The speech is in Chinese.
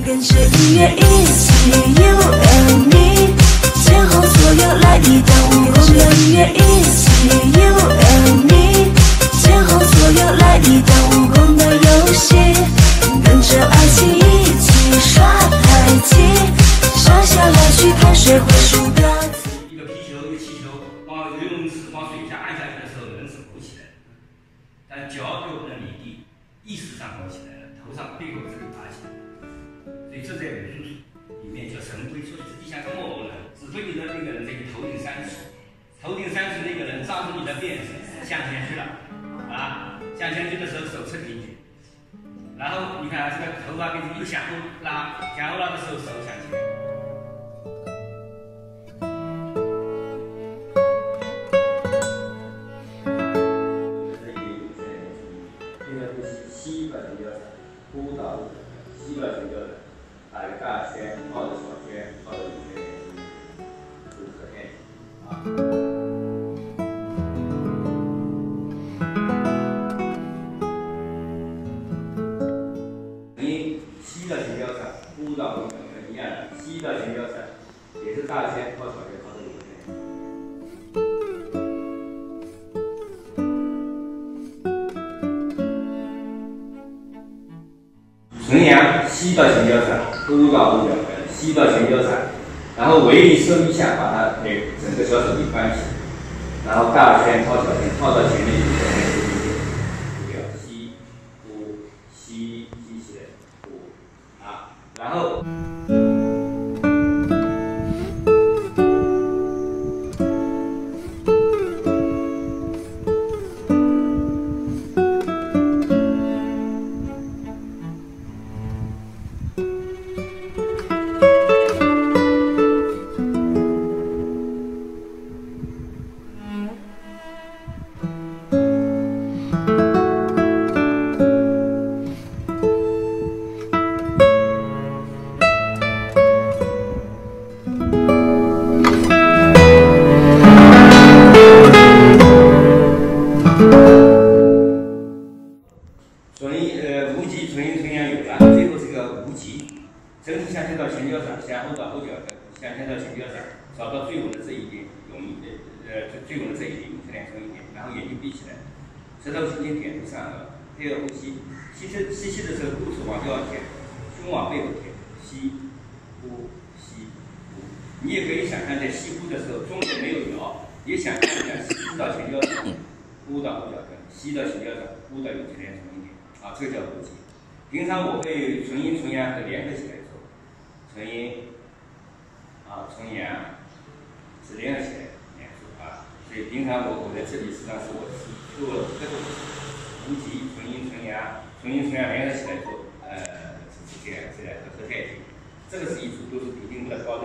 感觉音乐一起 ，You and me， 最后所有来一段无声的音乐一起 ，You and me， 最后所有来一段无光的游戏，跟着爱情一起耍太极，傻下来去看谁会输的。一个皮球，一个气球，往游泳池往水下按下去的时候，人是浮起来的，但脚又不能离地，意识上浮起来了，头上背后是爬起来。 所以这在文里面叫神龟，说实际像个木偶人，只对你的那个人这个头顶三尺，头顶三尺那个人抓住你的辫子向前去了，啊，向前去的时候手撑进去，然后你看这个头发辫子又向后拉，向后拉的时候手向前。 重阳西到悬吊伞，勾到五秒，西到悬吊伞，然后围一收一下，把它整个小手臂关起，然后大圈套小圈，套到前面去，前面去，五秒，吸，呼，吸，吸起来，呼，啊，然后。 平常我会纯阴纯阳的联合起来做，纯阴啊纯阳是联合起来来做啊，所以平常我在这里实际上是我做这个无极纯阴纯阳联合起来做，是这样合太极，这个是一组都是比定的高的。